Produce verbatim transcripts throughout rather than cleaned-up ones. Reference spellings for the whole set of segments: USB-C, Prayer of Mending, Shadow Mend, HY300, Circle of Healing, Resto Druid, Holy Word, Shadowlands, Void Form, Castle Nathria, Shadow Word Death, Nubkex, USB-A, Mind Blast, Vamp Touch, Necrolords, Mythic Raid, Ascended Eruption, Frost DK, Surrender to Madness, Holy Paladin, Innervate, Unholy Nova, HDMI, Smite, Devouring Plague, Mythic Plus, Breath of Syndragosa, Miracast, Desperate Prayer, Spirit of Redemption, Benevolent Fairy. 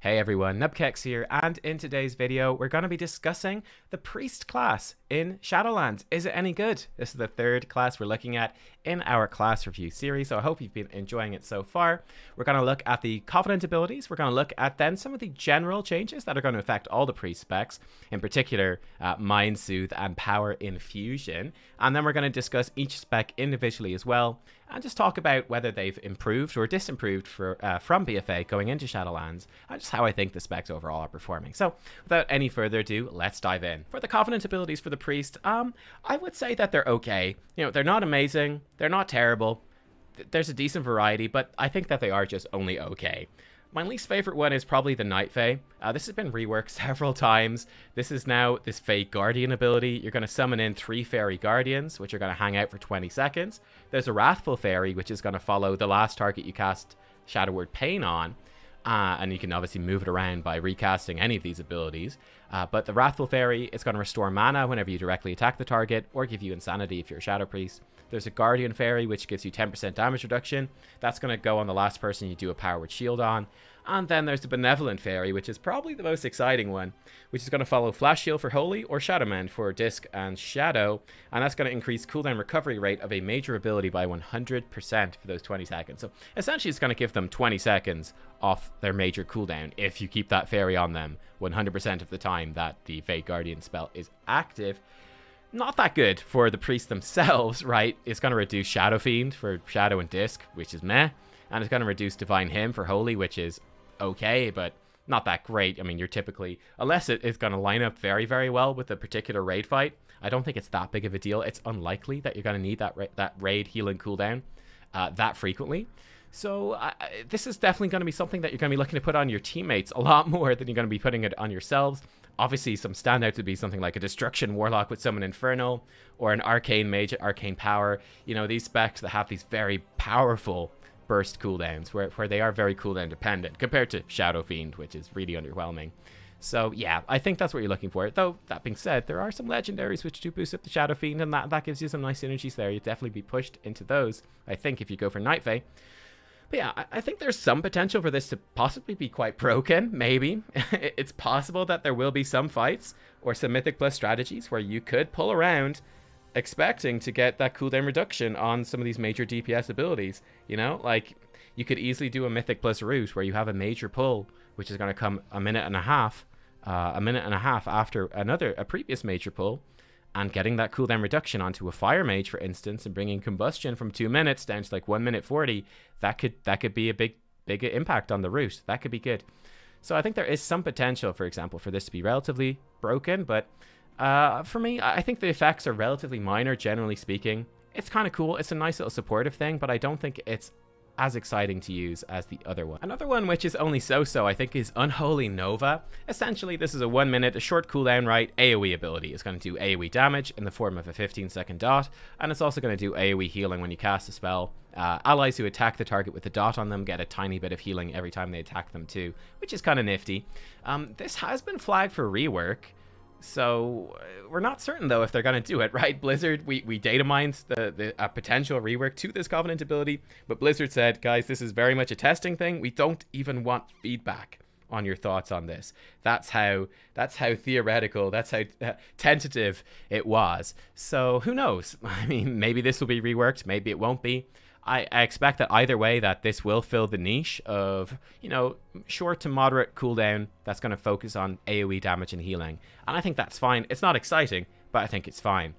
Hey everyone, Nubkex here, and in today's video we're going to be discussing the Priest class in Shadowlands. Is it any good? This is the third class we're looking at in our class review series, so I hope you've been enjoying it so far. We're going to look at the Covenant abilities, we're going to look at then some of the general changes that are going to affect all the Priest specs, in particular uh, Mind Soothe and Power Infusion, and then we're going to discuss each spec individually as well, and just talk about whether they've improved or disimproved for, uh, from B F A going into Shadowlands, and just how I think the specs overall are performing. So without any further ado, let's dive in. For the Covenant abilities for the Priest, um, I would say that they're okay. You know, they're not amazing, they're not terrible, there's a decent variety, but I think that they are just only okay. My least favorite one is probably the Night Fae. Uh, this has been reworked several times. This is now this Fae Guardian ability. You're going to summon in three Fairy Guardians, which are going to hang out for twenty seconds. There's a Wrathful Fairy, which is going to follow the last target you cast Shadow Word Pain on. Uh, and you can obviously move it around by recasting any of these abilities. Uh, but the Wrathful Fairy is going to restore mana whenever you directly attack the target, or give you Insanity if you're a Shadow Priest. There's a Guardian Fairy, which gives you ten percent damage reduction. That's going to go on the last person you do a Power Word Shield on. And then there's the Benevolent Fairy, which is probably the most exciting one, which is going to follow Flash Shield for Holy or Shadow Mend for Disc and Shadow. And that's going to increase cooldown recovery rate of a major ability by one hundred percent for those twenty seconds. So essentially, it's going to give them twenty seconds off their major cooldown if you keep that Fairy on them one hundred percent of the time that the Fae Guardian spell is active. Not that good for the Priests themselves, right? It's going to reduce Shadow Fiend for Shadow and Disc, which is meh. And it's going to reduce Divine Hymn for Holy, which is okay, but not that great. I mean, you're typically, unless it is going to line up very, very well with a particular raid fight, I don't think it's that big of a deal. It's unlikely that you're going to need that, ra that raid healing cooldown uh, that frequently. So uh, this is definitely going to be something that you're going to be looking to put on your teammates a lot more than you're going to be putting it on yourselves. Obviously, some standouts would be something like a Destruction Warlock with Summon Infernal, or an Arcane Mage at Arcane Power. You know, these specs that have these very powerful burst cooldowns, where, where they are very cooldown dependent, compared to Shadow Fiend, which is really underwhelming. So yeah, I think that's what you're looking for. Though, that being said, there are some legendaries which do boost up the Shadow Fiend, and that, that gives you some nice synergies there. You'd definitely be pushed into those, I think, if you go for Night Fae. But yeah, I think there's some potential for this to possibly be quite broken, maybe. It's possible that there will be some fights or some Mythic Plus strategies where you could pull around expecting to get that cooldown reduction on some of these major D P S abilities. You know, like you could easily do a Mythic Plus route where you have a major pull, which is going to come a minute and a half, uh, a minute and a half after another, a previous major pull. And getting that cooldown reduction onto a Fire Mage, for instance, and bringing combustion from two minutes down to like one minute forty, that could that could be a big big impact on the route. That could be good. So I think there is some potential, for example, for this to be relatively broken. But uh, for me, I think the effects are relatively minor, generally speaking. It's kind of cool. It's a nice little supportive thing, but I don't think it's as exciting to use as the other one. Another one which is only so-so, I think, is Unholy Nova. Essentially, this is a one minute, a short cooldown, right? AoE ability. It's going to do AoE damage in the form of a fifteen second dot, and it's also going to do AoE healing when you cast a spell. Uh, allies who attack the target with the dot on them get a tiny bit of healing every time they attack them too, which is kind of nifty. Um, this has been flagged for rework, so we're not certain though if they're going to do it, right? Blizzard, we, we data mined the, the a potential rework to this Covenant ability, but Blizzard said, guys, this is very much a testing thing. We don't even want feedback on your thoughts on this. That's how that's how theoretical, that's how uh, tentative it was. So who knows? I mean, maybe this will be reworked, maybe it won't be. I, I expect that either way that this will fill the niche of, you know, short to moderate cooldown that's going to focus on AoE damage and healing. And I think that's fine. It's not exciting, but I think it's fine.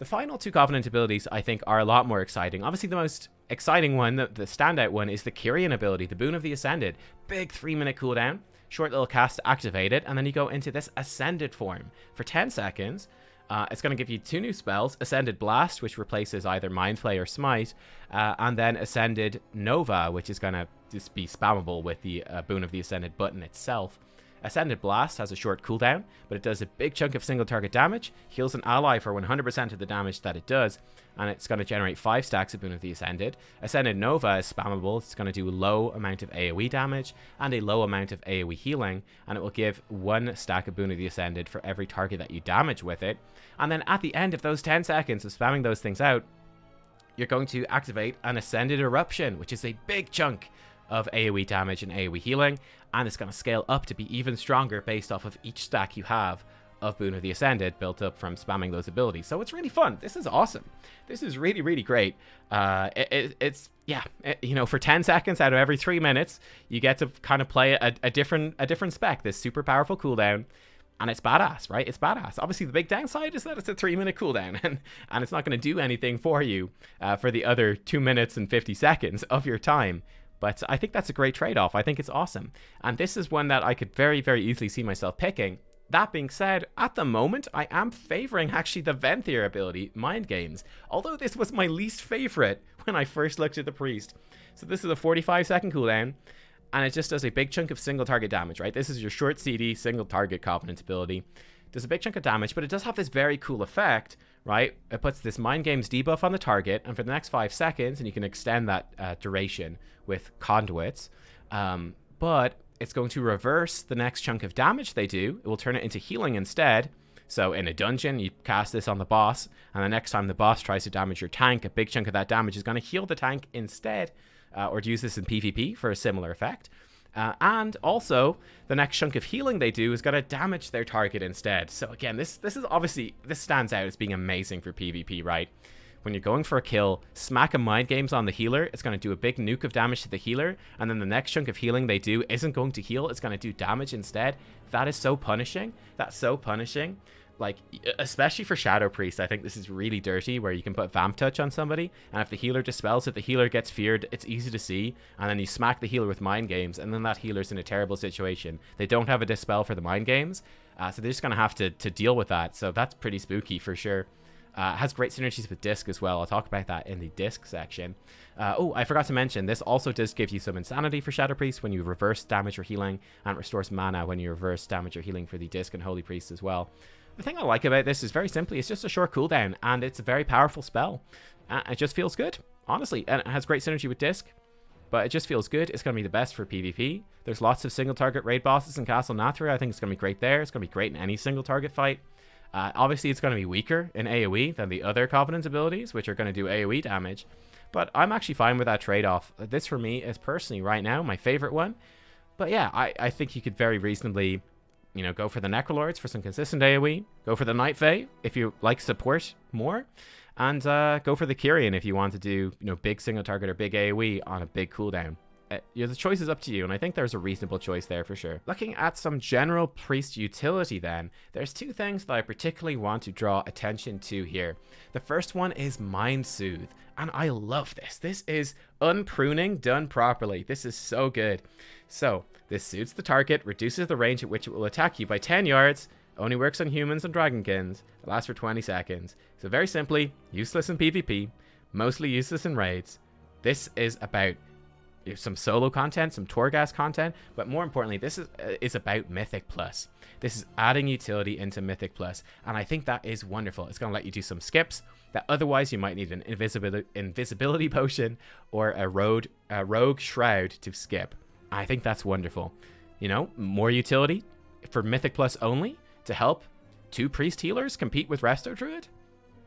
The final two Covenant abilities, I think, are a lot more exciting. Obviously, the most exciting one, the, the standout one, is the Kyrian ability, the Boon of the Ascended. Big three minute cooldown, short little cast to activate it, and then you go into this Ascended form for ten seconds. Uh, it's going to give you two new spells, Ascended Blast, which replaces either Mind Flay or Smite, uh, and then Ascended Nova, which is going to just be spammable with the uh, Boon of the Ascended button itself. Ascended Blast has a short cooldown, but it does a big chunk of single target damage, heals an ally for one hundred percent of the damage that it does, and it's going to generate five stacks of Boon of the Ascended. Ascended Nova is spammable. It's going to do a low amount of AoE damage and a low amount of AoE healing, and it will give one stack of Boon of the Ascended for every target that you damage with it. And then at the end of those ten seconds of spamming those things out, you're going to activate an Ascended Eruption, which is a big chunk of AoE damage and AoE healing, and it's going to scale up to be even stronger based off of each stack you have of Boon of the Ascended built up from spamming those abilities. So it's really fun. This is awesome. This is really, really great. Uh, it, it, it's, yeah, it, you know, for ten seconds out of every three minutes, you get to kind of play a, a different a different spec, this super powerful cooldown, and it's badass, right? It's badass. Obviously, the big downside is that it's a three-minute cooldown, and, and it's not going to do anything for you uh, for the other two minutes and fifty seconds of your time. But I think that's a great trade-off. I think it's awesome. And this is one that I could very, very easily see myself picking. That being said, at the moment, I am favoring actually the Venthyr ability, Mind Games, although this was my least favorite when I first looked at the Priest. So this is a forty-five second cooldown, and it just does a big chunk of single target damage, right? This is your short C D, single target Covenant ability. Does a big chunk of damage, but it does have this very cool effect, right? It puts this Mind Games debuff on the target, and for the next five seconds, and you can extend that uh, duration with conduits, um, but it's going to reverse the next chunk of damage they do. It will turn it into healing instead. So in a dungeon, you cast this on the boss, and the next time the boss tries to damage your tank, a big chunk of that damage is going to heal the tank instead, uh, or use this in PvP for a similar effect. Uh, and also, the next chunk of healing they do is going to damage their target instead. So again, this this is obviously, this stands out as being amazing for PvP, right? When you're going for a kill, smack a Mind Games on the healer. It's going to do a big nuke of damage to the healer. And then the next chunk of healing they do isn't going to heal. It's going to do damage instead. That is so punishing. That's so punishing. Like, especially for Shadow Priest, I think this is really dirty, where you can put Vamp Touch on somebody, and if the healer dispels it, the healer gets feared, it's easy to see, and then you smack the healer with Mind Games, and then that healer's in a terrible situation. They don't have a dispel for the Mind Games, uh, so they're just going to have to to deal with that, so that's pretty spooky for sure. Uh, has great synergies with Disc as well. I'll talk about that in the Disc section. Uh, oh, I forgot to mention, this also does give you some Insanity for Shadow Priest when you reverse damage or healing, and it restores mana when you reverse damage or healing for the Disc and Holy Priest as well. The thing I like about this is, very simply, it's just a short cooldown, and it's a very powerful spell. Uh, it just feels good, honestly, and it has great synergy with Disc, but it just feels good. It's going to be the best for PvP. There's lots of single-target raid bosses in Castle Nathria. I think it's going to be great there. It's going to be great in any single-target fight. Uh, obviously, it's going to be weaker in AoE than the other Covenant abilities, which are going to do AoE damage, but I'm actually fine with that trade-off. This, for me, is personally, right now, my favorite one. But yeah, I, I think you could very reasonably, you know, go for the Necrolords for some consistent AoE. Go for the Night Fae if you like support more. And uh, go for the Kyrian if you want to do, you know, big single target or big AoE on a big cooldown. Uh, you know, the choice is up to you, and I think there's a reasonable choice there for sure. Looking at some general Priest utility then, there's two things that I particularly want to draw attention to here. The first one is Mind Soothe, and I love this. This is unpruning done properly. This is so good. So, this soothes the target, reduces the range at which it will attack you by ten yards, only works on humans and dragonkins, it lasts for twenty seconds. So very simply, useless in PvP, mostly useless in raids. This is about some solo content, some Torghast content, but more importantly, this is uh, is about Mythic Plus. This is adding utility into Mythic Plus, and I think that is wonderful. It's going to let you do some skips that otherwise you might need an invisibility invisibility potion or a road a rogue shroud to skip. I think that's wonderful. You know, more utility for Mythic Plus only to help two Priest healers compete with Resto Druid.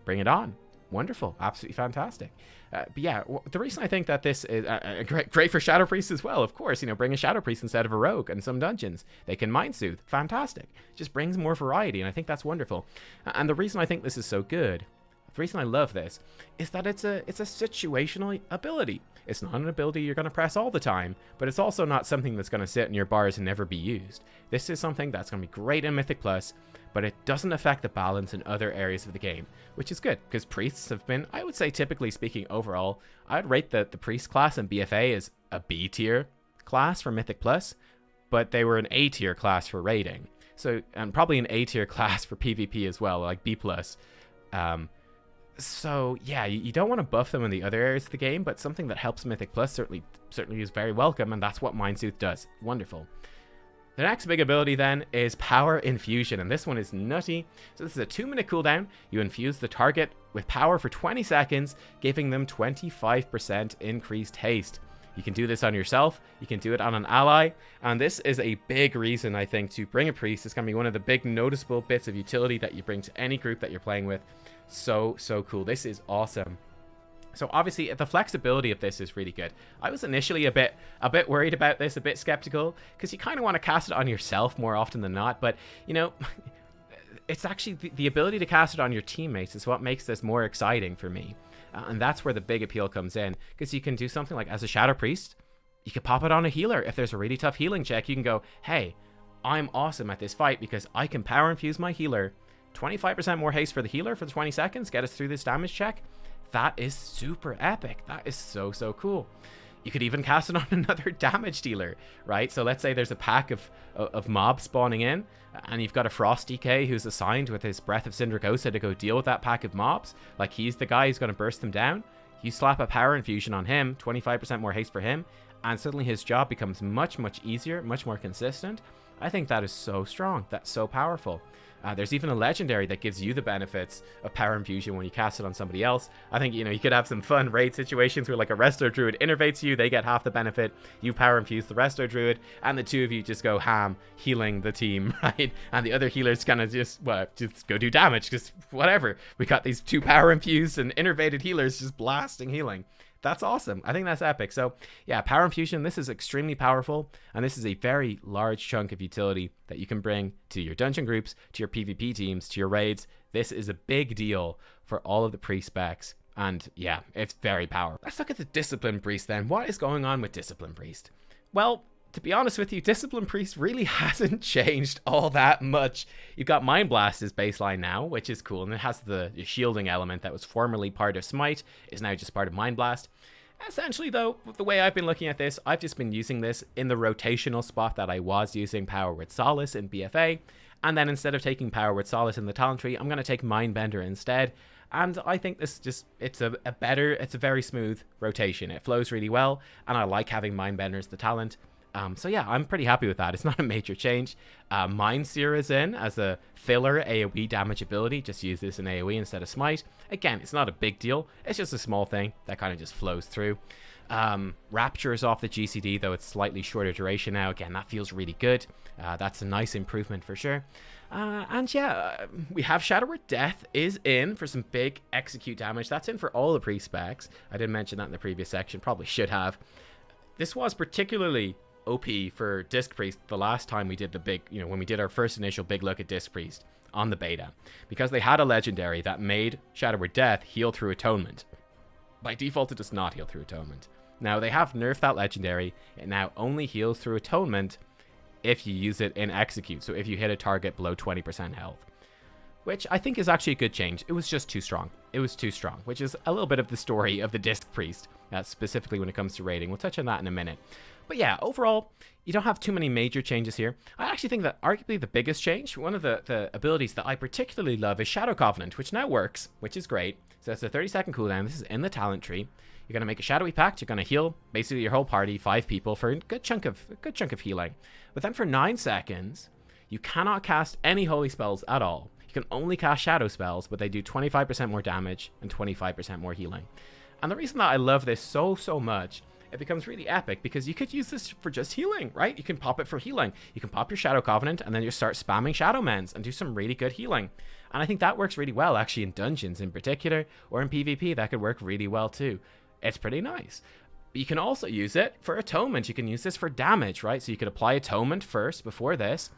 Bring it on. Wonderful. Absolutely fantastic. Uh, but yeah, the reason I think that this is uh, great, great for Shadow Priest as well, of course, you know, bring a Shadow Priest instead of a Rogue in some dungeons. They can Mind Soothe. Fantastic. Just brings more variety, and I think that's wonderful. And the reason I think this is so good, the reason I love this, is that it's a it's a situational ability. It's not an ability you're going to press all the time, but it's also not something that's going to sit in your bars and never be used. This is something that's going to be great in Mythic Plus, but it doesn't affect the balance in other areas of the game, which is good, because Priests have been, I would say, typically speaking overall, I'd rate the, the Priest class in B F A as a B tier class for Mythic Plus, but they were an A tier class for raiding. So, and probably an A tier class for PvP as well, like B plus. Um, So, yeah, you don't want to buff them in the other areas of the game, but something that helps Mythic Plus certainly certainly is very welcome, and that's what Mind Soothe does. Wonderful. The next big ability, then, is Power Infusion, and this one is nutty. So this is a two-minute cooldown. You infuse the target with power for twenty seconds, giving them twenty-five percent increased haste. You can do this on yourself, you can do it on an ally, and this is a big reason, I think, to bring a Priest. It's going to be one of the big noticeable bits of utility that you bring to any group that you're playing with. So, so cool. This is awesome. So obviously the flexibility of this is really good. I was initially a bit a bit worried about this, a bit skeptical, because you kind of want to cast it on yourself more often than not, but you know, it's actually the, the ability to cast it on your teammates is what makes this more exciting for me. Uh, and that's where the big appeal comes in, because you can do something like, as a Shadow Priest, you can pop it on a healer. If there's a really tough healing check, you can go, hey, I'm awesome at this fight because I can power infuse my healer. twenty-five percent more haste for the healer for the twenty seconds, get us through this damage check. That is super epic. That is so, so cool. You could even cast it on another damage dealer, right? So let's say there's a pack of of mobs spawning in, and you've got a Frost D K who's assigned with his Breath of Syndragosa to go deal with that pack of mobs. Like, he's the guy who's going to burst them down. You slap a Power Infusion on him, twenty-five percent more haste for him, and suddenly his job becomes much, much easier, much more consistent. I think that is so strong. That's so powerful. Uh, there's even a legendary that gives you the benefits of Power Infusion when you cast it on somebody else. I think, you know, you could have some fun raid situations where, like, a Resto Druid innervates you, they get half the benefit, you Power Infuse the Resto Druid, and the two of you just go ham, healing the team, right? And the other healer's gonna just, well, just go do damage, just whatever. We got these two Power Infused and innervated healers just blasting healing. That's awesome. I think that's epic. So yeah, Power Infusion, this is extremely powerful, and this is a very large chunk of utility that you can bring to your dungeon groups, to your PvP teams, to your raids. This is a big deal for all of the priest specs, and yeah, it's very powerful. Let's look at the Discipline Priest then. What is going on with Discipline Priest? Well, to be honest with you, Discipline Priest really hasn't changed all that much. You've got Mind Blast as baseline now, which is cool, and it has the shielding element that was formerly part of Smite, is now just part of Mind Blast. Essentially, though, the way I've been looking at this, I've just been using this in the rotational spot that I was using Power with Solace in B F A, and then instead of taking Power with Solace in the talent tree, I'm going to take Mindbender instead. And I think this just, it's a, a better, it's a very smooth rotation. It flows really well, and I like having Mindbender as the talent. Um, so yeah, I'm pretty happy with that. It's not a major change. Uh, Mind Sear is in as a filler AoE damage ability. Just use this in AoE instead of Smite. Again, it's not a big deal. It's just a small thing that kind of just flows through. Um, Rapture is off the G C D, though it's slightly shorter duration now. Again, that feels really good. Uh, that's a nice improvement for sure. Uh, and yeah, uh, we have Shadow Word Death is in for some big execute damage. That's in for all the pre-specs. I didn't mention that in the previous section. Probably should have. This was particularly O P for Disc Priest the last time we did the big, you know, when we did our first initial big look at Disc Priest on the beta, because they had a legendary that made Shadow Word Death heal through Atonement. By default, it does not heal through Atonement. Now, they have nerfed that legendary. It now only heals through Atonement if you use it in Execute, so if you hit a target below twenty percent health, which I think is actually a good change. It was just too strong. It was too strong, which is a little bit of the story of the Disc Priest, uh, specifically when it comes to raiding. We'll touch on that in a minute. But yeah, overall, you don't have too many major changes here. I actually think that arguably the biggest change, one of the, the abilities that I particularly love is Shadow Covenant, which now works, which is great. So that's a thirty second cooldown. This is in the talent tree. You're going to make a shadowy pact. You're going to heal basically your whole party, five people, for a good chunk of, a good chunk of healing. But then for nine seconds, you cannot cast any holy spells at all. You can only cast shadow spells, but they do twenty-five percent more damage and twenty-five percent more healing. And the reason that I love this so, so much, it becomes really epic because you could use this for just healing, right? You can pop it for healing. You can pop your Shadow Covenant and then you start spamming Shadow Mends and do some really good healing. And I think that works really well, actually, in dungeons in particular, or in PvP, that could work really well too. It's pretty nice. But you can also use it for Atonement. You can use this for damage, right? So you could apply Atonement first before this.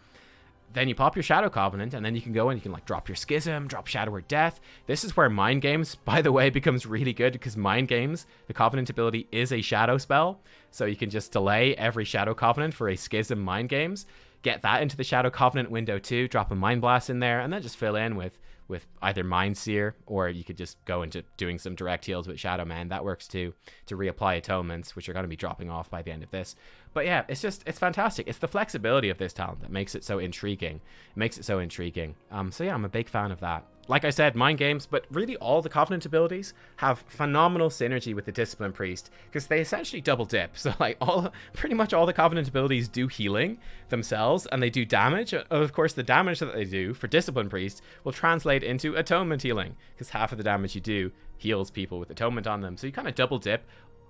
Then you pop your Shadow Covenant, and then you can go and you can, like, drop your Schism, drop Shadow Word Death. This is where Mind Games, by the way, becomes really good, because Mind Games, the Covenant ability, is a Shadow spell. So you can just delay every Shadow Covenant for a Schism Mind Games. Get that into the Shadow Covenant window too, drop a Mind Blast in there, and then just fill in with, with either Mind Sear, or you could just go into doing some direct heals with Shadow Man. That works too, to reapply Atonements, which are going to be dropping off by the end of this. But yeah, it's just, it's fantastic. It's the flexibility of this talent that makes it so intriguing. It makes it so intriguing. Um, so yeah, I'm a big fan of that. Like I said, Mind Games, but really all the Covenant abilities have phenomenal synergy with the Discipline Priest, because they essentially double dip. So like all, pretty much all the Covenant abilities do healing themselves, and they do damage. Of course, the damage that they do for Discipline Priest will translate into Atonement healing, because half of the damage you do heals people with Atonement on them. So you kind of double dip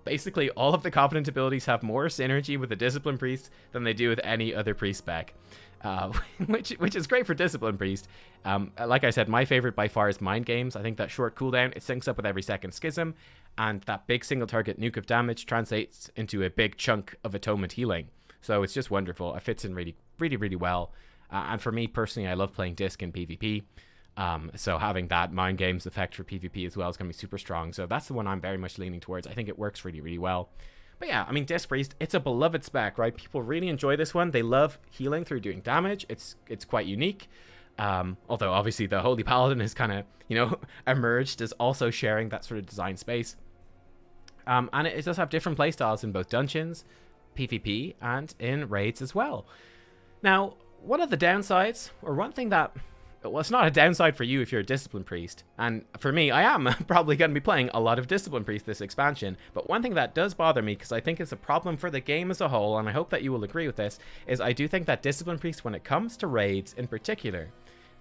Basically, all of the Covenant abilities have more synergy with the Discipline Priest than they do with any other Priest spec, uh, which which is great for Discipline Priest. Um, like I said, my favorite by far is Mind Games. I think that short cooldown, it syncs up with every second Schism, and that big single target nuke of damage translates into a big chunk of Atonement healing. So it's just wonderful. It fits in really, really, really well. Uh, and for me personally, I love playing Disc in PvP. Um, so having that Mind Games effect for PvP as well is going to be super strong. So that's the one I'm very much leaning towards. I think it works really, really well. But yeah, I mean, Disc Priest, it's a beloved spec, right? People really enjoy this one. They love healing through doing damage. It's it's quite unique. Um, although obviously the Holy Paladin has kind of, you know, emerged as also sharing that sort of design space. Um, and it, it does have different playstyles in both dungeons, PvP, and in raids as well. Now, one of the downsides, or one thing that... Well, it's not a downside for you if you're a Discipline Priest. And for me, I am probably going to be playing a lot of Discipline Priest this expansion. But one thing that does bother me, because I think it's a problem for the game as a whole, and I hope that you will agree with this, is I do think that Discipline Priest, when it comes to raids in particular,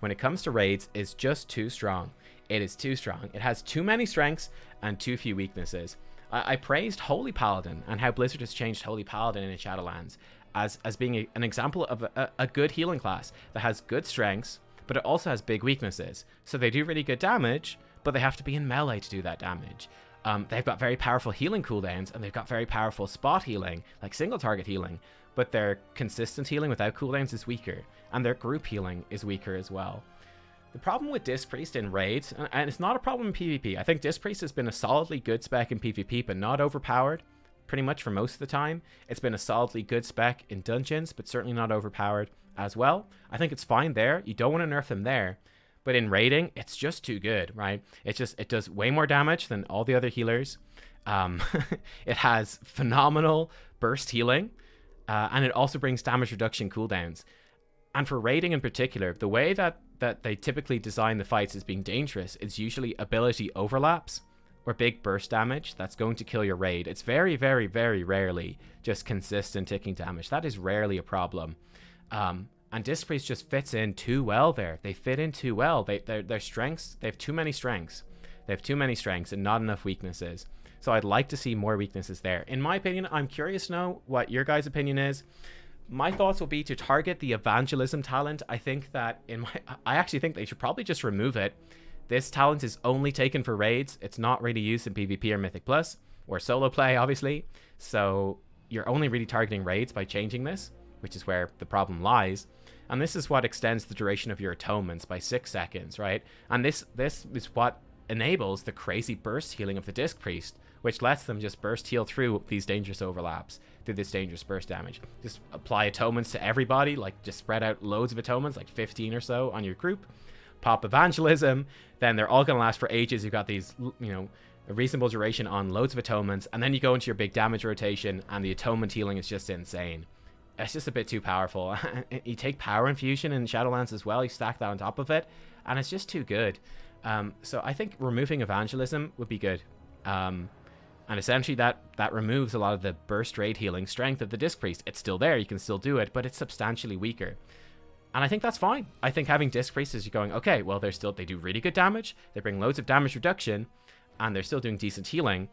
when it comes to raids, is just too strong. It is too strong. It has too many strengths and too few weaknesses. I, I praised Holy Paladin and how Blizzard has changed Holy Paladin in Shadowlands as, as being a, an example of a, a good healing class that has good strengths, but it also has big weaknesses. So they do really good damage, but they have to be in melee to do that damage. Um, they've got very powerful healing cooldowns, and they've got very powerful spot healing, like single target healing, but their consistent healing without cooldowns is weaker, and their group healing is weaker as well. The problem with Disc Priest in raids, and it's not a problem in PvP, I think Disc Priest has been a solidly good spec in PvP, but not overpowered, pretty much for most of the time. It's been a solidly good spec in dungeons, but certainly not overpowered as well. I think it's fine there. You don't want to nerf them there, but in raiding, it's just too good, right? It's just, it does way more damage than all the other healers. Um, it has phenomenal burst healing, uh, and it also brings damage reduction cooldowns. And for raiding in particular, the way that, that they typically design the fights as being dangerous, it's usually ability overlaps or big burst damage that's going to kill your raid. It's very, very, very rarely just consistent ticking damage. That is rarely a problem. Um, and Disc Priest just fits in too well there. They fit in too well. They, their, their strengths, they have too many strengths. They have too many strengths and not enough weaknesses. So I'd like to see more weaknesses there. In my opinion, I'm curious to know what your guys' opinion is. My thoughts will be to target the Evangelism talent. I think that in my, I actually think they should probably just remove it. This talent is only taken for raids. It's not really used in PvP or Mythic Plus or solo play, obviously. So you're only really targeting raids by changing this, which is where the problem lies. And this is what extends the duration of your atonements by six seconds, right? And this this is what enables the crazy burst healing of the Disc Priest, which lets them just burst heal through these dangerous overlaps, through this dangerous burst damage. Just apply atonements to everybody, like just spread out loads of atonements, like fifteen or so on your group. Pop Evangelism, then they're all gonna last for ages. You've got these, you know, a reasonable duration on loads of atonements, and then you go into your big damage rotation, and the atonement healing is just insane. It's just a bit too powerful. You take Power Infusion in Shadowlands as well, you stack that on top of it, and it's just too good. Um, so I think removing Evangelism would be good. Um, and essentially that, that removes a lot of the burst raid healing strength of the Disc Priest. It's still there, you can still do it, but it's substantially weaker. And I think that's fine. I think having Disc Priest is you're going, okay, well, they're still, they do really good damage, they bring loads of damage reduction, and they're still doing decent healing,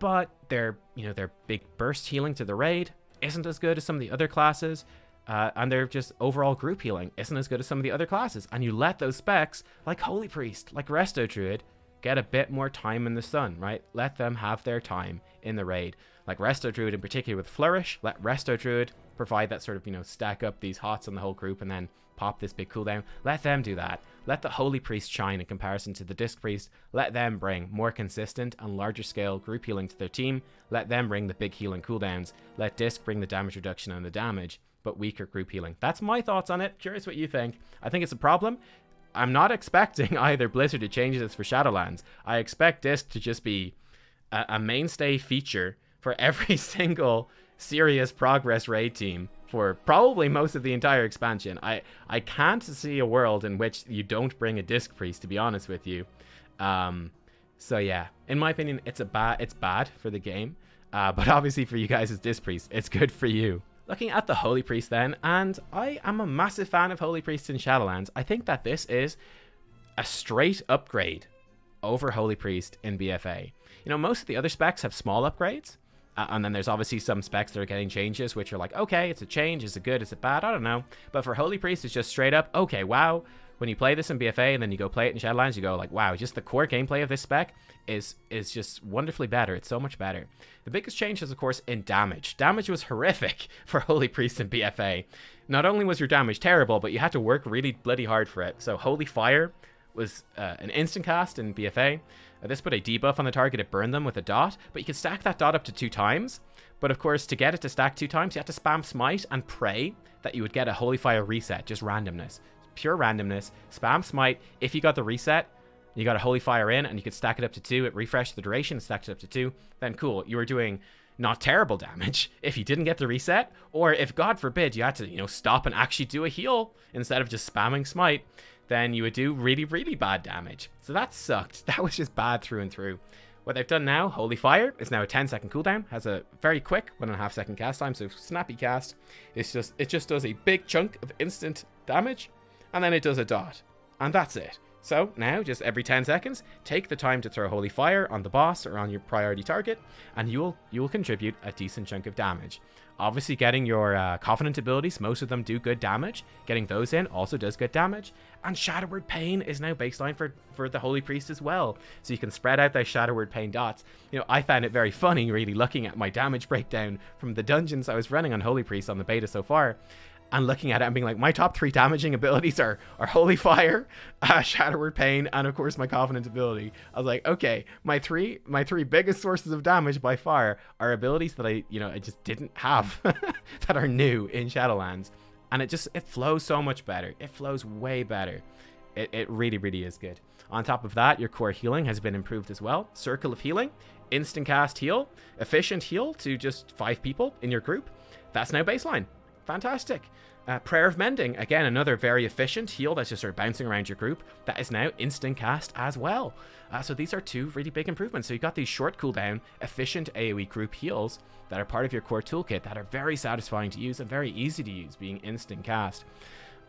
but their, you know, their big burst healing to the raid isn't as good as some of the other classes, uh, and their just overall group healing isn't as good as some of the other classes, and you let those specs, like Holy Priest, like Resto Druid, get a bit more time in the sun, right? Let them have their time in the raid. Like Resto Druid in particular with Flourish, let Resto Druid provide that sort of, you know, stack up these hots on the whole group and then pop this big cooldown. Let them do that. Let the Holy Priest shine in comparison to the Disc Priest. Let them bring more consistent and larger scale group healing to their team. Let them bring the big healing cooldowns. Let Disc bring the damage reduction and the damage, but weaker group healing. That's my thoughts on it. Curious what you think. I think it's a problem. I'm not expecting either Blizzard to change this for Shadowlands. I expect Disc to just be a, a mainstay feature for every single serious progress raid team for probably most of the entire expansion. I, I can't see a world in which you don't bring a Disc Priest, to be honest with you. Um, so yeah, in my opinion, it's a ba- it's bad for the game, uh, but obviously for you guys as Disc Priest, it's good for you. Looking at the Holy Priest then, and I am a massive fan of Holy Priest in Shadowlands. I think that this is a straight upgrade over Holy Priest in B F A. You know, most of the other specs have small upgrades, Uh, and then there's obviously some specs that are getting changes, which are like, okay, it's a change, is it good, is it bad, I don't know. But for Holy Priest, it's just straight up, okay, wow. When you play this in B F A and then you go play it in Shadowlands, you go like, wow, just the core gameplay of this spec is is just wonderfully better. It's so much better. The biggest change is, of course, in damage. Damage was horrific for Holy Priest and B F A. Not only was your damage terrible, but you had to work really bloody hard for it. So Holy Fire was uh, an instant cast in B F A. Uh, this put a debuff on the target. It burned them with a dot, but you could stack that dot up to two times. But of course, to get it to stack two times, you had to spam Smite and pray that you would get a Holy Fire reset, just randomness. Pure randomness, spam Smite. If you got the reset, you got a Holy Fire in and you could stack it up to two, it refreshed the duration, stacked it up to two, then cool, you were doing not terrible damage if you didn't get the reset, or if God forbid you had to, you know, stop and actually do a heal instead of just spamming Smite, then you would do really, really bad damage. So that sucked. That was just bad through and through. What they've done now, Holy Fire is now a ten second cooldown, has a very quick one and a half second cast time, so snappy cast. It's just it just does a big chunk of instant damage. And then it does a dot. And that's it. So now, just every ten seconds, take the time to throw Holy Fire on the boss or on your priority target, and you'll you'll contribute a decent chunk of damage. Obviously, getting your uh, Covenant abilities, most of them do good damage. Getting those in also does good damage. And Shadow Word Pain is now baseline for, for the Holy Priest as well. So you can spread out those Shadow Word Pain dots. You know, I found it very funny, really, looking at my damage breakdown from the dungeons I was running on Holy Priest on the beta so far. And looking at it and being like, my top three damaging abilities are, are Holy Fire, uh, Shadow Word Pain, and of course my Covenant ability. I was like, okay, my three my three biggest sources of damage by far are abilities that I, you know, I just didn't have that are new in Shadowlands. And it just, it flows so much better. It flows way better. It, it really, really is good. On top of that, your core healing has been improved as well. Circle of Healing, instant cast heal, efficient heal to just five people in your group. That's now baseline. Fantastic. Uh, Prayer of Mending, again, another very efficient heal that's just sort of bouncing around your group. That is now instant cast as well. Uh, so these are two really big improvements. So you've got these short cooldown, efficient AoE group heals that are part of your core toolkit that are very satisfying to use and very easy to use, being instant cast.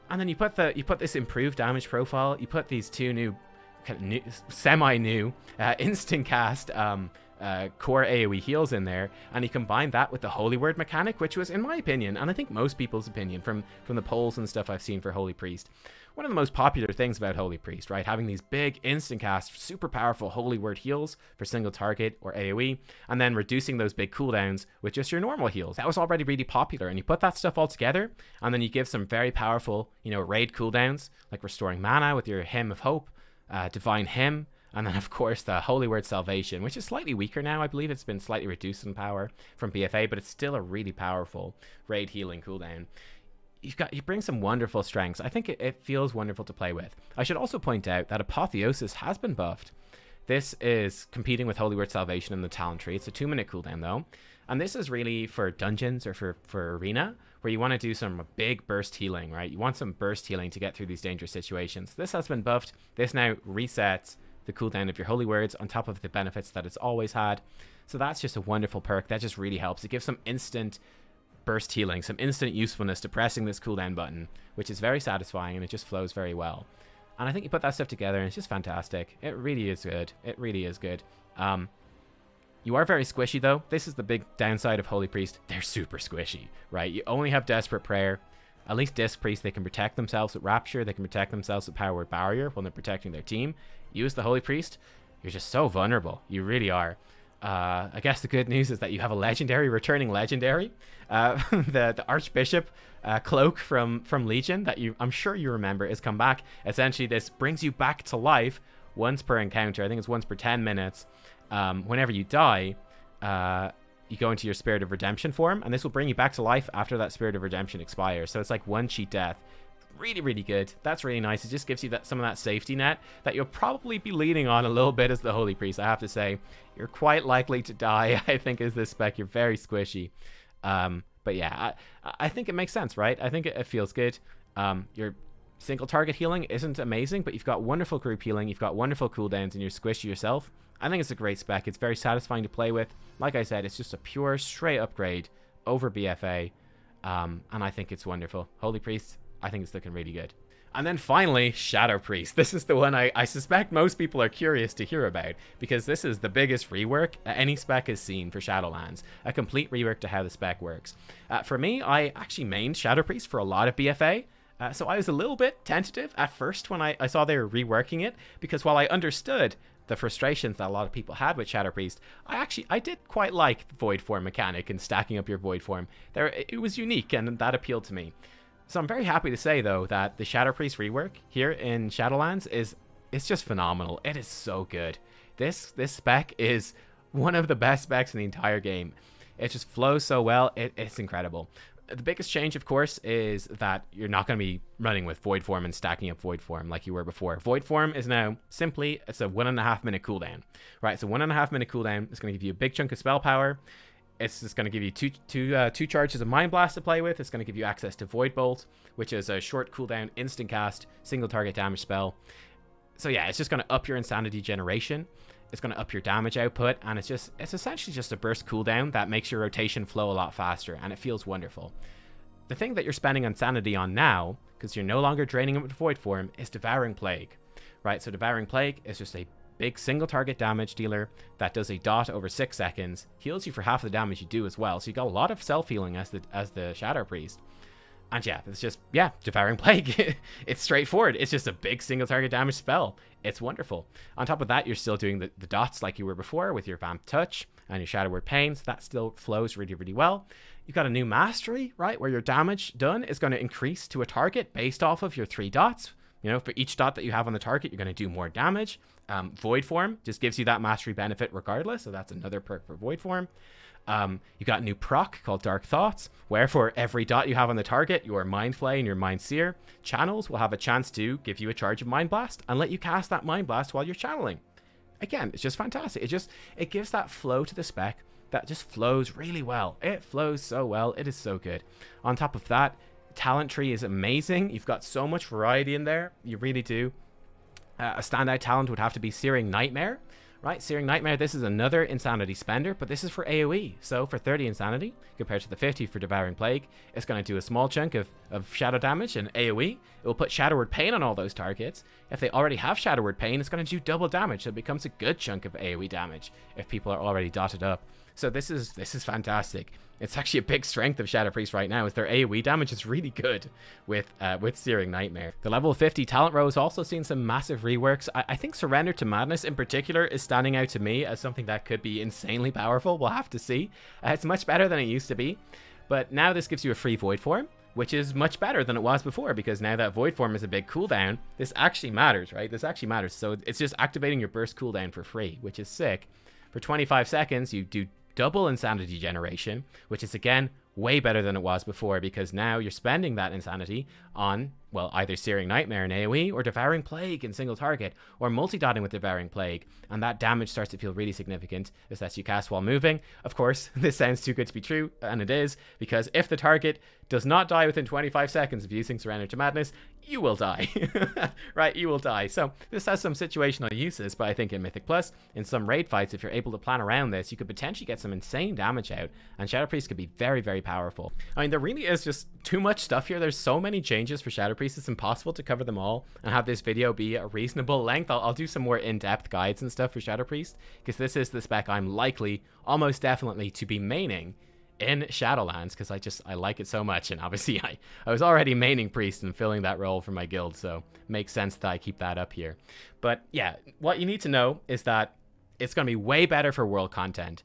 And then you put the you put this improved damage profile. You put these two new, kind of new semi-new uh, instant cast um, Uh, core AoE heals in there, and he combined that with the Holy Word mechanic, which was, in my opinion, and I think most people's opinion from from the polls and stuff I've seen for Holy Priest, one of the most popular things about Holy Priest, right? Having these big instant cast, super powerful Holy Word heals for single target or AoE, and then reducing those big cooldowns with just your normal heals. That was already really popular, and you put that stuff all together, and then you give some very powerful, you know, raid cooldowns, like restoring mana with your Hymn of Hope, uh, Divine Hymn, and then, of course, the Holy Word Salvation, which is slightly weaker now. I believe it's been slightly reduced in power from B F A, but it's still a really powerful raid healing cooldown. You've got, you bring some wonderful strengths. I think it, it feels wonderful to play with. I should also point out that Apotheosis has been buffed. This is competing with Holy Word Salvation in the talent tree. It's a two-minute cooldown, though. And this is really for dungeons or for, for arena, where you want to do some big burst healing, right? You want some burst healing to get through these dangerous situations. This has been buffed. This now resets the cooldown of your Holy Words on top of the benefits that it's always had. So that's just a wonderful perk. That just really helps. It gives some instant burst healing, some instant usefulness to pressing this cooldown button, which is very satisfying, and it just flows very well. And I think you put that stuff together and it's just fantastic. It really is good. It really is good. Um, you are very squishy though. This is the big downside of Holy Priest. They're super squishy, right? You only have Desperate Prayer. At least Disc Priest, they can protect themselves with Rapture. They can protect themselves with Power Word Barrier when they're protecting their team. You as the Holy Priest, you're just so vulnerable. You really are. Uh, I guess the good news is that you have a legendary, returning legendary, uh, the the Archbishop uh, cloak from from Legion that you I'm sure you remember has come back. Essentially, this brings you back to life once per encounter. I think it's once per ten minutes. Um, whenever you die. Uh, You go into your Spirit of Redemption form, and this will bring you back to life after that Spirit of Redemption expires. So it's like one cheat death. Really, really good. That's really nice. It just gives you that some of that safety net that you'll probably be leaning on a little bit as the Holy Priest. I have to say, you're quite likely to die, I think, is this spec. You're very squishy. Um, but yeah, I, I think it makes sense, right? I think it, it feels good. Um, you're... Single target healing isn't amazing, but you've got wonderful group healing, you've got wonderful cooldowns, and you're squishy yourself. I think it's a great spec. It's very satisfying to play with. Like I said, it's just a pure, straight upgrade over B F A, um, and I think it's wonderful. Holy Priest, I think it's looking really good. And then finally, Shadow Priest. This is the one I, I suspect most people are curious to hear about, because this is the biggest rework any spec has seen for Shadowlands. A complete rework to how the spec works. Uh, for me, I actually mained Shadow Priest for a lot of B F A. Uh, so I was a little bit tentative at first when I, I saw they were reworking it, because while I understood the frustrations that a lot of people had with Shadow Priest, I actually, I did quite like the Void Form mechanic and stacking up your Void Form. There, it was unique, and that appealed to me. So I'm very happy to say, though, that the Shadow Priest rework here in Shadowlands is it's just phenomenal. It is so good. This this spec is one of the best specs in the entire game. It just flows so well. It, it's incredible. The biggest change, of course, is that you're not going to be running with Void Form and stacking up Void Form like you were before. Void Form is now simply, it's a one and a half minute cooldown, right? So one and a half minute cooldown is going to give you a big chunk of spell power. It's just going to give you two, two, uh, two charges of Mind Blast to play with. It's going to give you access to Void Bolt, which is a short cooldown, instant cast, single target damage spell. So yeah, it's just going to up your Insanity Generation. It's going to up your damage output, and it's just it's essentially just a burst cooldown that makes your rotation flow a lot faster, and it feels wonderful. The thing that you're spending Insanity on now, because you're no longer draining it with Void Form, is Devouring Plague, right? So Devouring Plague is just a big single target damage dealer that does a dot over six seconds, heals you for half the damage you do as well. So you got a lot of self-healing as the as the Shadow Priest. And yeah, it's just, yeah, Devouring Plague. It's straightforward. It's just a big single target damage spell. It's wonderful. On top of that, you're still doing the, the dots like you were before with your Vamp Touch and your Shadow Word Pain. So that still flows really, really well. You've got a new Mastery, right? Where your damage done is going to increase to a target based off of your three dots. You know, for each dot that you have on the target, you're going to do more damage. Um, Void Form just gives you that Mastery benefit regardless, so that's another perk for Void Form. Um, you got a new proc called Dark Thoughts, where for every dot you have on the target, your Mind Flay and your Mind Sear channels will have a chance to give you a charge of Mind Blast and let you cast that Mind Blast while you're channeling. Again, it's just fantastic. It just, it gives that flow to the spec that just flows really well. It flows so well. It is so good. On top of that, talent tree is amazing. You've got so much variety in there. You really do. Uh, a standout talent would have to be Searing Nightmare, right? Searing Nightmare, this is another Insanity spender, but this is for AoE. So for thirty Insanity, compared to the fifty for Devouring Plague, it's going to do a small chunk of, of shadow damage and AoE. It will put Shadow Word Pain on all those targets. If they already have Shadow Word Pain, it's going to do double damage, so it becomes a good chunk of AoE damage if people are already dotted up. So this is this is fantastic. It's actually a big strength of Shadow Priest right now, is their AoE damage is really good with uh, with Searing Nightmare. The level fifty talent row has also seen some massive reworks. I, I think Surrender to Madness in particular is standing out to me as something that could be insanely powerful. We'll have to see. Uh, it's much better than it used to be, but now this gives you a free Void Form, which is much better than it was before, because now that Void Form is a big cooldown, this actually matters, right? This actually matters. So it's just activating your burst cooldown for free, which is sick. For twenty-five seconds, you do double Insanity Generation, which is, again, way better than it was before, because now you're spending that Insanity on, well, either Searing Nightmare in AoE or Devouring Plague in single target, or multi-dotting with Devouring Plague, and that damage starts to feel really significant as that you cast while moving. Of course, this sounds too good to be true, and it is, because if the target does not die within twenty-five seconds of using Surrender to Madness, you will die. Right, you will die. So this has some situational uses, but I think in Mythic Plus, in some raid fights, if you're able to plan around this, you could potentially get some insane damage out, and Shadow Priest could be very, very powerful. I mean, there really is just too much stuff here. There's so many changes for Shadow Priest, it's impossible to cover them all and have this video be a reasonable length. I'll, I'll do some more in-depth guides and stuff for Shadow Priest, because this is the spec I'm likely, almost definitely, to be maining in Shadowlands, because I just I like it so much, and obviously I, I was already maining Priest and filling that role for my guild, so makes sense that I keep that up here. But yeah, what you need to know is that it's going to be way better for world content.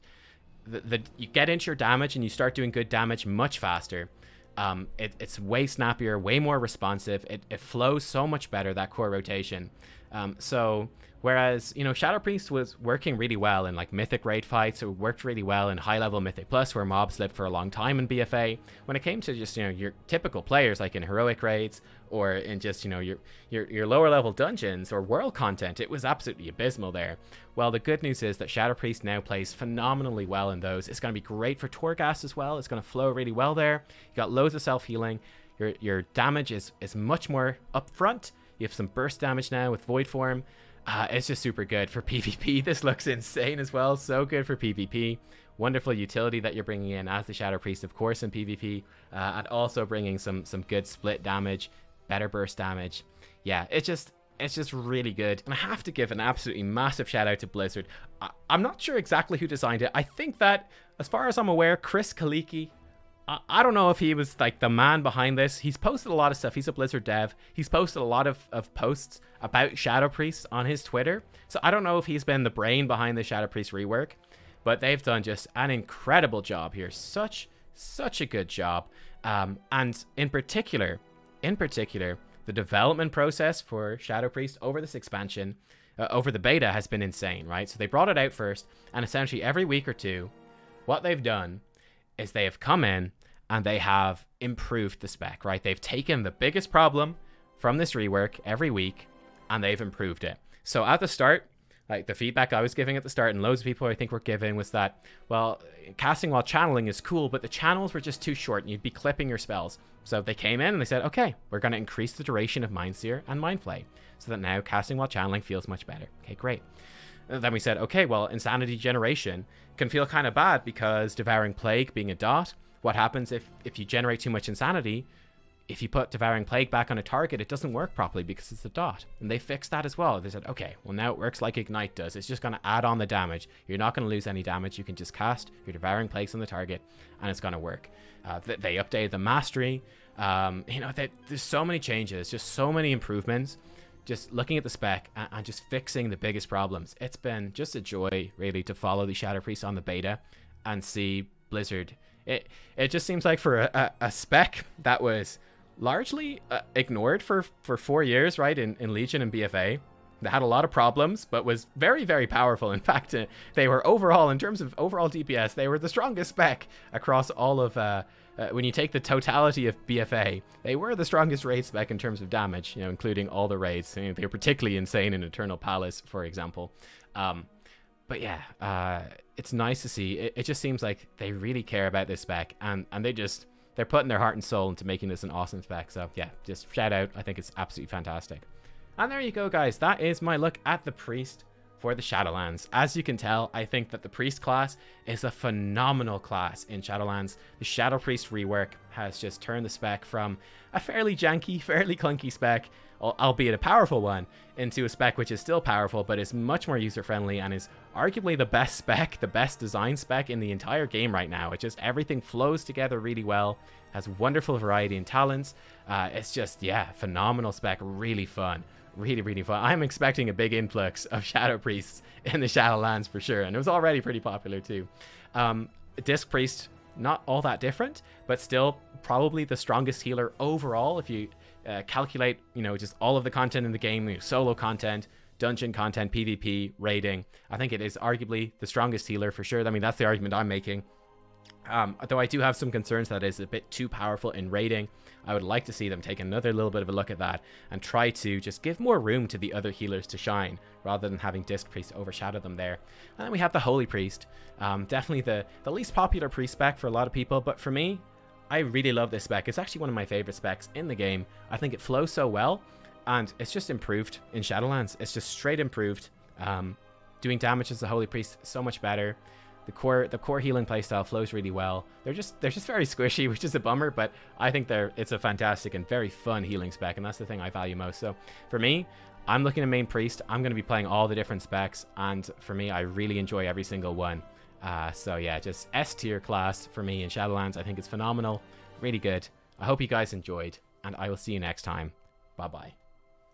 The, the, you get into your damage and you start doing good damage much faster. Um, it, it's way snappier, way more responsive. It, it flows so much better, that core rotation. Um, so whereas, you know, Shadow Priest was working really well in like Mythic raid fights. It worked really well in high level Mythic Plus, where mobs lived for a long time in B F A. When it came to just, you know, your typical players, like in heroic raids or in just, you know, your, your, your lower level dungeons or world content, it was absolutely abysmal there. Well, the good news is that Shadow Priest now plays phenomenally well in those. It's going to be great for Torghast as well. It's going to flow really well there. You got loads of self-healing. Your, your damage is, is much more upfront. You have some burst damage now with Void Form. Uh, it's just super good for PvP. This looks insane as well. So good for PvP. Wonderful utility that you're bringing in as the Shadow Priest, of course, in PvP. Uh, and also bringing some, some good split damage, better burst damage. Yeah, it's just it's just really good. And I have to give an absolutely massive shout out to Blizzard. I, I'm not sure exactly who designed it. I think that, as far as I'm aware, Chris Kalicki, I, I don't know if he was like the man behind this. He's posted a lot of stuff. He's a Blizzard dev. He's posted a lot of, of posts about Shadow Priest on his Twitter. So I don't know if he's been the brain behind the Shadow Priest rework, but they've done just an incredible job here. Such, such a good job. Um, and in particular, in particular, the development process for Shadow Priest over this expansion, uh, over the beta, has been insane, right? So they brought it out first, and essentially every week or two, what they've done is they have come in and they have improved the spec, right? They've taken the biggest problem from this rework every week, and they've improved it. So at the start, like the feedback I was giving at the start, and loads of people I think were giving, was that, well, casting while channeling is cool, but the channels were just too short, and you'd be clipping your spells. So they came in and they said, okay, we're going to increase the duration of Mind Sear and Mind Flay, so that now casting while channeling feels much better. Okay, great. And then we said, okay, well, Insanity Generation can feel kind of bad because Devouring Plague being a dot, what happens if, if you generate too much Insanity? If you put Devouring Plague back on a target, it doesn't work properly because it's a dot. And they fixed that as well. They said, okay, well, now it works like Ignite does. It's just going to add on the damage. You're not going to lose any damage. You can just cast your Devouring Plagues on the target, and it's going to work. Uh, th they updated the Mastery. Um, you know, they, there's so many changes, just so many improvements. Just looking at the spec and, and just fixing the biggest problems. It's been just a joy, really, to follow the Shadow Priest on the beta and see Blizzard. It, it just seems like for a, a, a spec that was largely uh, ignored for for four years, right, in, in Legion and B F A. They had a lot of problems, but was very, very powerful. In fact, uh, they were overall, in terms of overall D P S, they were the strongest spec across all of, uh, uh, when you take the totality of B F A, they were the strongest raid spec in terms of damage, you know, including all the raids. You know, they were particularly insane in Eternal Palace, for example. Um, but yeah, uh, it's nice to see. It, it just seems like they really care about this spec, and, and they just... They're putting their heart and soul into making this an awesome spec. So yeah, just shout out. I think it's absolutely fantastic. And there you go, guys. That is my look at the Priest for the Shadowlands. As you can tell, I think that the Priest class is a phenomenal class in Shadowlands. The Shadow Priest rework has just turned the spec from a fairly janky, fairly clunky spec, albeit a powerful one, into a spec which is still powerful, but is much more user-friendly and is arguably the best spec, the best design spec in the entire game right now. It just, everything flows together really well, has wonderful variety and talents. Uh, it's just, yeah, phenomenal spec, really fun. Really, really fun. I'm expecting a big influx of Shadow Priests in the Shadowlands for sure, and it was already pretty popular too. Um, Disc Priest, not all that different, but still probably the strongest healer overall if you... Uh, calculate, you know, just all of the content in the game, you know, solo content, dungeon content, PvP, raiding. I think it is arguably the strongest healer for sure. I mean, that's the argument I'm making. Um, though I do have some concerns that it is a bit too powerful in raiding. I would like to see them take another little bit of a look at that and try to just give more room to the other healers to shine rather than having Disc Priest overshadow them there. And then we have the Holy Priest. Um, definitely the, the least popular priest spec for a lot of people, but for me, I really love this spec. It's actually one of my favorite specs in the game. I think it flows so well, and it's just improved in Shadowlands. It's just straight improved. Um, doing damage as the Holy Priest so much better. The core, the core healing playstyle flows really well. They're just, they're just very squishy, which is a bummer, but I think they're, it's a fantastic and very fun healing spec, and that's the thing I value most. So for me, I'm looking at main priest. I'm going to be playing all the different specs, and for me, I really enjoy every single one. Uh, so yeah, just S-tier class for me in Shadowlands. I think it's phenomenal, really good. I hope you guys enjoyed, and I will see you next time. Bye-bye.